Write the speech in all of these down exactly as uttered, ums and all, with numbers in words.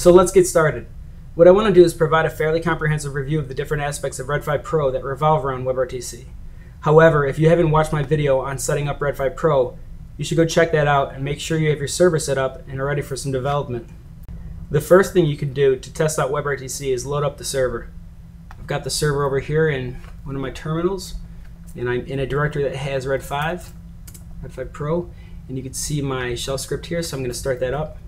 So let's get started. What I want to do is provide a fairly comprehensive review of the different aspects of Red five Pro that revolve around WebRTC. However, if you haven't watched my video on setting up Red five Pro, you should go check that out and make sure you have your server set up and are ready for some development. The first thing you can do to test out WebRTC is load up the server. I've got the server over here in one of my terminals, and I'm in a directory that has Red five, Red five Pro, and you can see my shell script here, so I'm going to start that up.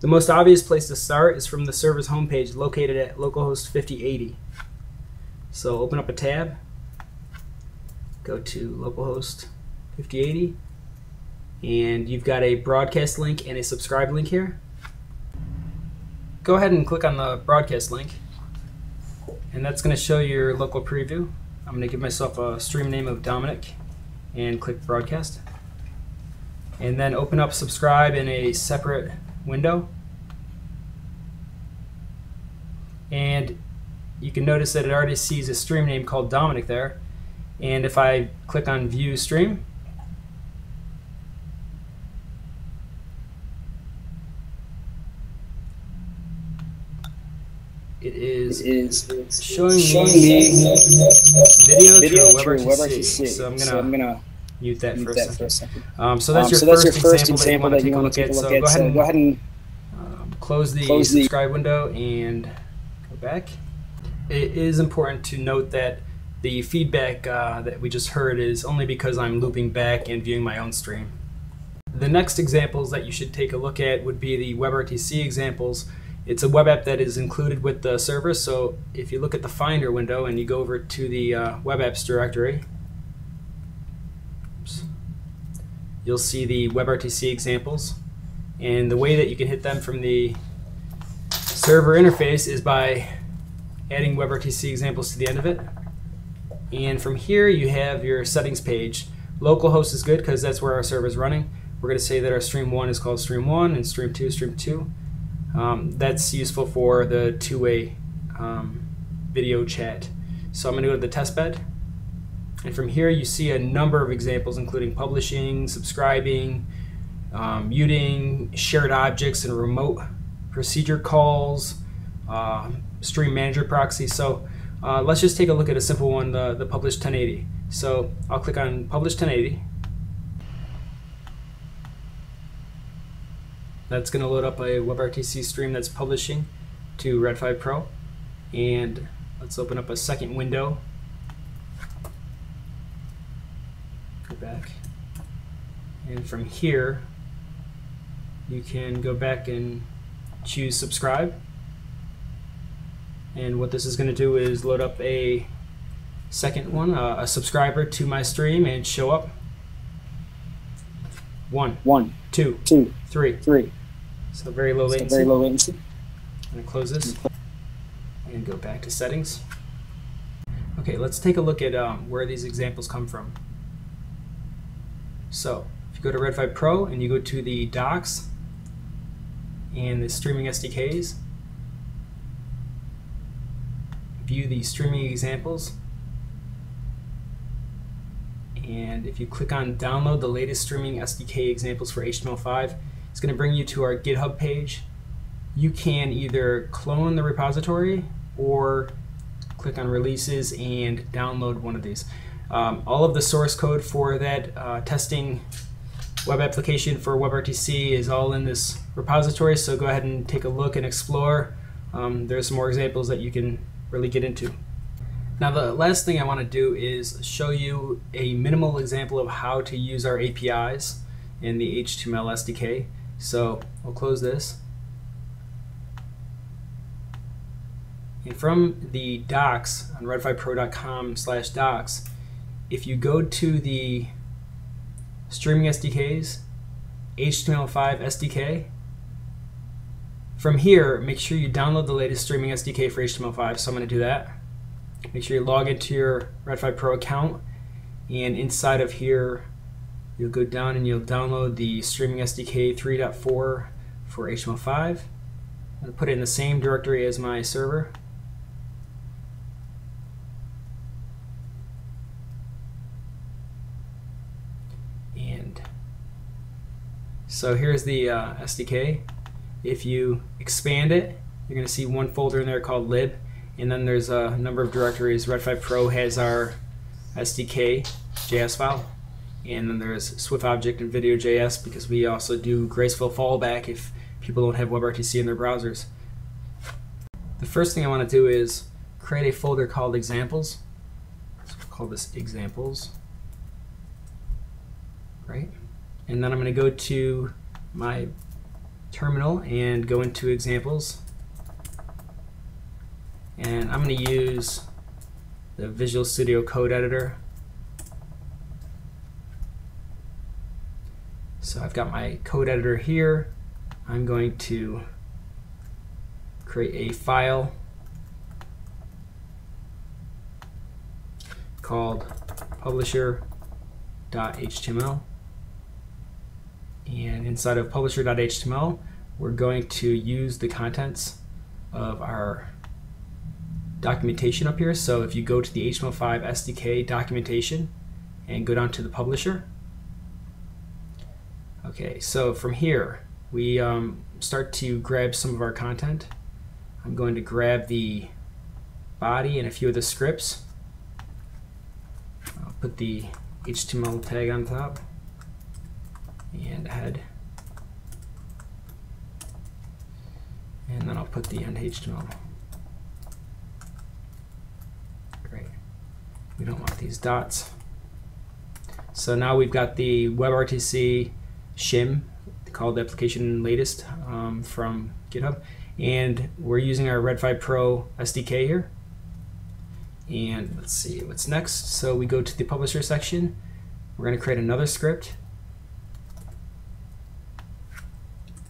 The most obvious place to start is from the server's homepage located at localhost fifty eighty. So open up a tab, go to localhost fifty eighty, and you've got a broadcast link and a subscribe link here. Go ahead and click on the broadcast link, and that's going to show your local preview. I'm going to give myself a stream name of Dominic and click broadcast. And then open up subscribe in a separate window, and you can notice that it already sees a stream name called Dominic there. And if I click on view stream, it is, it is it's showing, showing me video, video through WebRTC. So I'm gonna, so I'm gonna mute that for a second. For a second. Um, so that's, um, your, so that's first your first example, example that you want to take a look at. So go ahead and um, close the close subscribe the window and go back. It is important to note that the feedback uh, that we just heard is only because I'm looping back and viewing my own stream. The next examples that you should take a look at would be the WebRTC examples. It's a web app that is included with the server, so if you look at the Finder window and you go over to the uh, web apps directory, you'll see the WebRTC examples. And the way that you can hit them from the server interface is by adding WebRTC examples to the end of it. And from here you have your settings page. Localhost is good because that's where our server is running. We're going to say that our stream one is called stream one and stream two is stream two. Um, that's useful for the two-way um, video chat. So I'm going to go to the test bed. And from here you see a number of examples, including publishing, subscribing, um, muting, shared objects and remote procedure calls, uh, stream manager proxy. So uh, let's just take a look at a simple one, the, the publish ten eighty. So I'll click on publish ten eighty. That's going to load up a WebRTC stream that's publishing to Red five Pro. And let's open up a second window. Back, and from here you can go back and choose subscribe, and what this is going to do is load up a second one, uh, a subscriber to my stream, and show up one, one, two, two, three, three. So very low latency. So very low latency. I'm going to close this and go back to settings. Okay, let's take a look at um, where these examples come from. So if you go to Red five Pro and you go to the docs and the streaming S D Ks, view the streaming examples, and if you click on download the latest streaming S D K examples for H T M L five, it's going to bring you to our GitHub page. You can either clone the repository or click on releases and download one of these. Um, all of the source code for that uh, testing web application for WebRTC is all in this repository, so go ahead and take a look and explore. Um, there's some more examples that you can really get into. Now the last thing I want to do is show you a minimal example of how to use our A P Is in the H T M L S D K. So I'll close this. And from the docs on red five pro dot com slash docs, if you go to the streaming S D Ks, H T M L five S D K, from here make sure you download the latest streaming S D K for H T M L five, so I'm going to do that. Make sure you log into your Red five Pro account, and inside of here you'll go down and you'll download the streaming S D K three point four for H T M L five. I'm going to put it in the same directory as my server. So here's the uh, S D K. If you expand it, you're going to see one folder in there called lib, and then there's a number of directories. Red five Pro has our S D K J S file, and then there's SwiftObject and Video J S because we also do graceful fallback if people don't have WebRTC in their browsers. The first thing I want to do is create a folder called examples. So we'll call this examples, right? And then I'm going to go to my terminal and go into examples, and I'm going to use the Visual Studio Code Editor. So I've got my code editor here. I'm going to create a file called publisher dot H T M L, and inside of publisher dot H T M L we're going to use the contents of our documentation up here. So if you go to the H T M L five S D K documentation and go down to the publisher, okay, so from here we um, start to grab some of our content. I'm going to grab the body and a few of the scripts. I'll put the H T M L tag on top and head, and then I'll put the end H T M L. Great. We don't want these dots. So now we've got the WebRTC shim called application latest um, from GitHub, and we're using our Red five Pro S D K here. And let's see what's next. So we go to the publisher section. We're going to create another script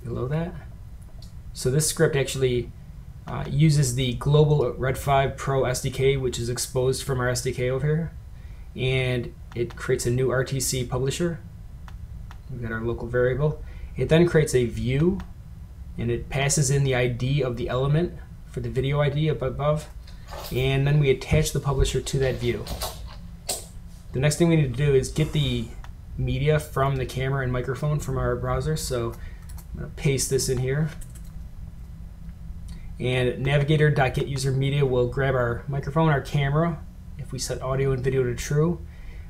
below that. So this script actually uh, uses the global Red five Pro S D K, which is exposed from our S D K over here, and it creates a new R T C publisher. We've got our local variable. It then creates a view, and it passes in the I D of the element for the video I D up above, and then we attach the publisher to that view. The next thing we need to do is get the media from the camera and microphone from our browser. So I'm going to paste this in here, and navigator dot get user media will grab our microphone, our camera, if we set audio and video to true.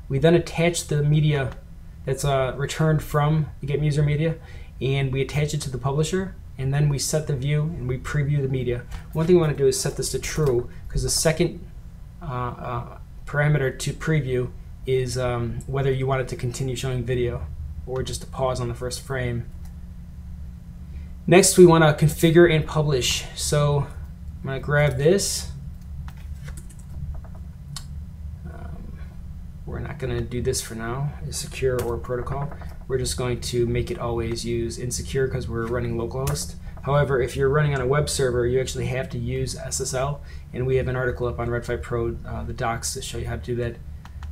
We then attach the media that's uh, returned from the get user media, and we attach it to the publisher, and then we set the view and we preview the media. One thing we want to do is set this to true, because the second uh, uh, parameter to preview is um, whether you want it to continue showing video or just to pause on the first frame. Next we want to configure and publish. So I'm going to grab this. Um, we're not going to do this for now, is secure or protocol. We're just going to make it always use insecure because we're running localhost. However, if you're running on a web server, you actually have to use S S L, and we have an article up on Red five Pro, uh, the docs, to show you how to do that.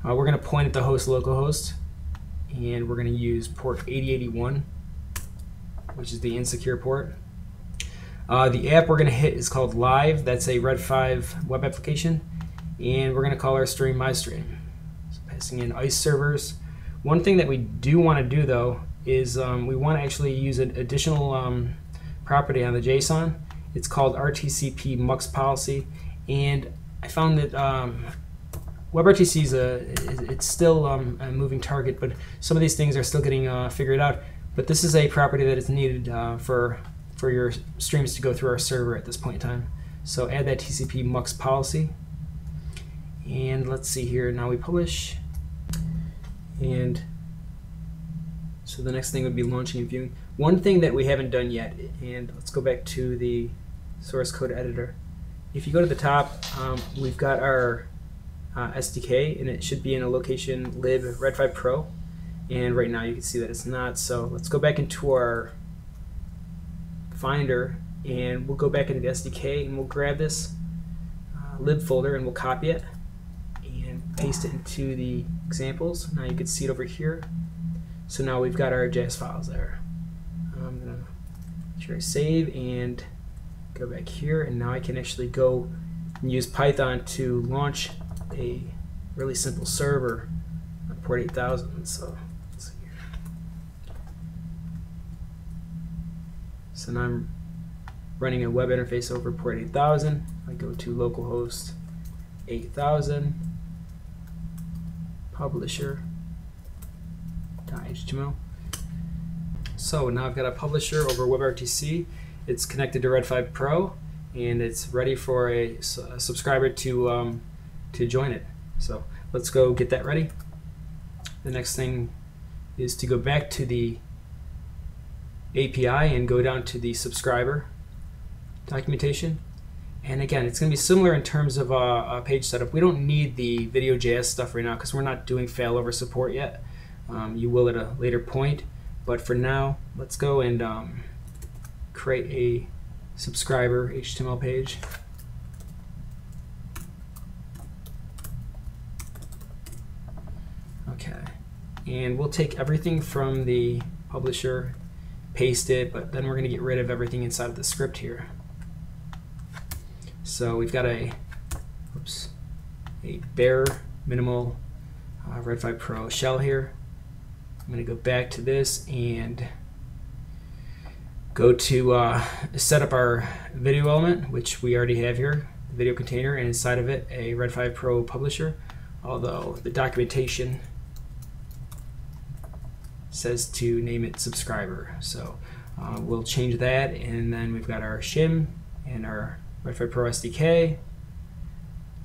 Uh, we're going to point at the host localhost, and we're going to use port eighty eighty-one, which is the insecure port. Uh, the app we're going to hit is called Live. That's a Red five web application, and we're going to call our stream MyStream. So passing in I C E servers. One thing that we do want to do though is um, we want to actually use an additional um, property on the JSON. It's called R T C P mux policy, and I found that um, WebRTC is a it's still um, a moving target, but some of these things are still getting uh, figured out. But this is a property that is needed uh, for for your streams to go through our server at this point in time. So add that T C P mux policy, and let's see here. Now we publish. And so the next thing would be launching and viewing. One thing that we haven't done yet, and let's go back to the source code editor. If you go to the top, um, we've got our uh, S D K, and it should be in a location lib Red five Pro. And right now you can see that it's not. So let's go back into our Finder, and we'll go back into the S D K, and we'll grab this uh, lib folder, and we'll copy it, paste it into the examples. Now you can see it over here. So now we've got our J S files there. I'm gonna make sure I save and go back here, and now I can actually go and use Python to launch a really simple server on port eight thousand. So let's see here. So now I'm running a web interface over port eight thousand. I go to localhost eight thousand, publisher dot H T M L. So now I've got a publisher over WebRTC. It's connected to Red five Pro, and it's ready for a, a subscriber to um, to join it. So let's go get that ready. The next thing is to go back to the A P I and go down to the subscriber documentation. And again, it's going to be similar in terms of uh, a page setup. We don't need the Video J S stuff right now because we're not doing failover support yet. Um, you will at a later point, but for now, let's go and um, create a subscriber H T M L page. Okay, and we'll take everything from the publisher, paste it, but then we're going to get rid of everything inside of the script here. So we've got a, oops, a bare minimal uh, Red five Pro shell here. I'm going to go back to this and go to uh, set up our video element, which we already have here, the video container, and inside of it a Red five Pro publisher, although the documentation says to name it subscriber. So uh, we'll change that, and then we've got our shim and our Red five Pro S D K.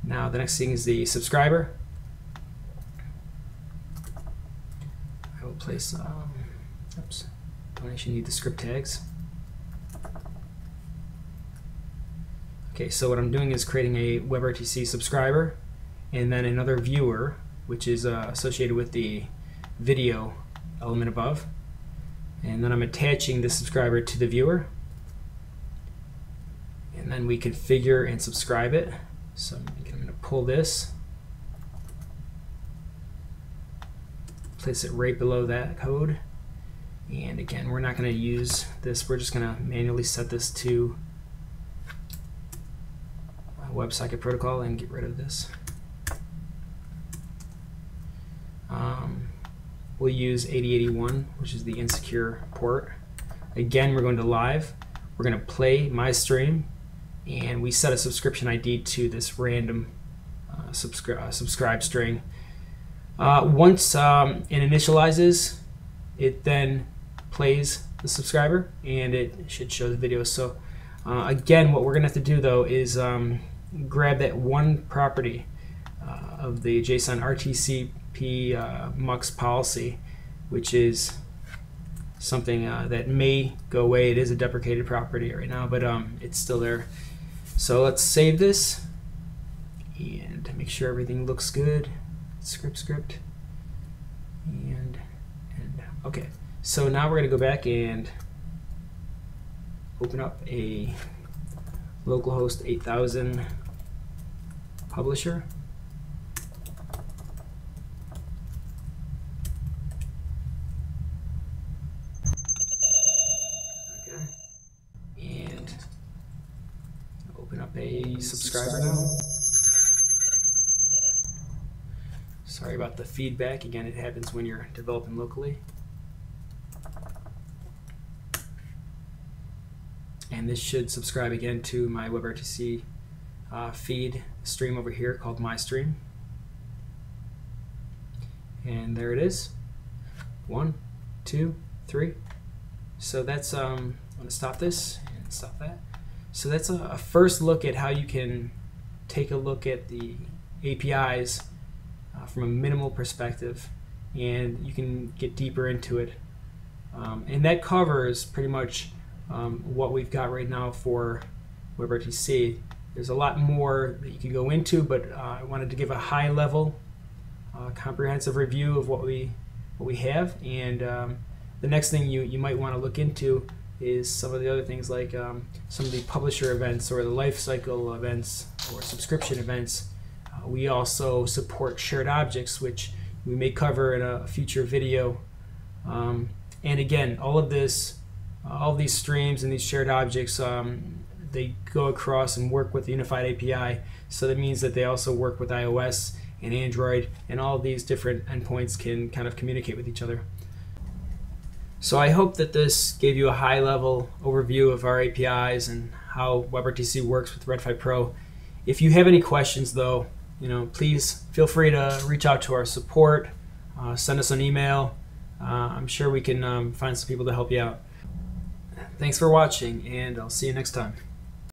Now the next thing is the subscriber. I will place, um, oops, don't actually need the script tags. Okay, so what I'm doing is creating a WebRTC subscriber and then another viewer, which is uh, associated with the video element above. And then I'm attaching the subscriber to the viewer. And then we configure and subscribe it. So I'm going to pull this, place it right below that code. And again, we're not going to use this. We're just going to manually set this to WebSocket protocol and get rid of this. Um, we'll use eighty eighty-one, which is the insecure port. Again, we're going to live. We're going to play my stream. And we set a subscription I D to this random uh, subscri uh, subscribe string. Uh, once um, it initializes, it then plays the subscriber, and it should show the video. So uh, again, what we're going to have to do, though, is um, grab that one property uh, of the JSON R T C P uh, mux policy, which is something uh, that may go away. It is a deprecated property right now, but um, it's still there. So let's save this and make sure everything looks good. Script, script, and, and okay. So now we're going to go back and open up a localhost eight thousand publisher. Okay. And open up a subscriber now. Sorry about the feedback. Again, it happens when you're developing locally. And this should subscribe again to my WebRTC uh, feed stream over here called My Stream. And there it is. One, two, three. So that's, um, I'm going to stop this and stop that. So that's a, a first look at how you can take a look at the A P Is from a minimal perspective, and you can get deeper into it. Um, and that covers pretty much um, what we've got right now for WebRTC. There's a lot more that you can go into, but uh, I wanted to give a high-level, uh, comprehensive review of what we what we have. And um, the next thing you, you might want to look into is some of the other things, like um, some of the publisher events or the lifecycle events or subscription events. We also support shared objects, which we may cover in a future video. Um, and again, all of this, uh, all of these streams and these shared objects, um, they go across and work with the Unified A P I. So that means that they also work with iOS and Android, and all of these different endpoints can kind of communicate with each other. So I hope that this gave you a high-level overview of our A P Is and how WebRTC works with Red five Pro. If you have any questions, though, you know, please feel free to reach out to our support, uh, send us an email. Uh, I'm sure we can um, find some people to help you out. Thanks for watching, and I'll see you next time.